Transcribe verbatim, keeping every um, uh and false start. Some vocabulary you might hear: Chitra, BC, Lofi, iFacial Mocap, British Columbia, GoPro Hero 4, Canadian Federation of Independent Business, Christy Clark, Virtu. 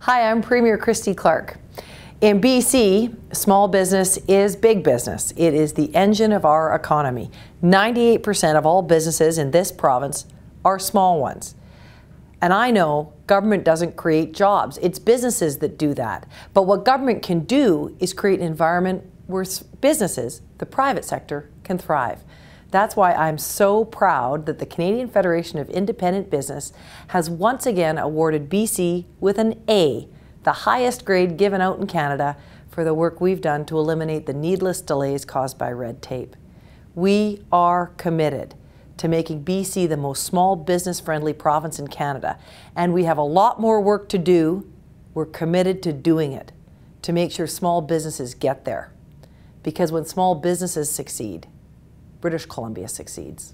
Hi, I'm Premier Christy Clark. In B C, small business is big business. It is the engine of our economy. ninety-eight percent of all businesses in this province are small ones. And I know government doesn't create jobs. It's businesses that do that. But what government can do is create an environment where businesses, the private sector, can thrive. That's why I'm so proud that the Canadian Federation of Independent Business has once again awarded B C with an A, the highest grade given out in Canada, for the work we've done to eliminate the needless delays caused by red tape. We are committed to making B C the most small business friendly province in Canada, and we have a lot more work to do. We're committed to doing it, to make sure small businesses get there. Because when small businesses succeed, British Columbia succeeds.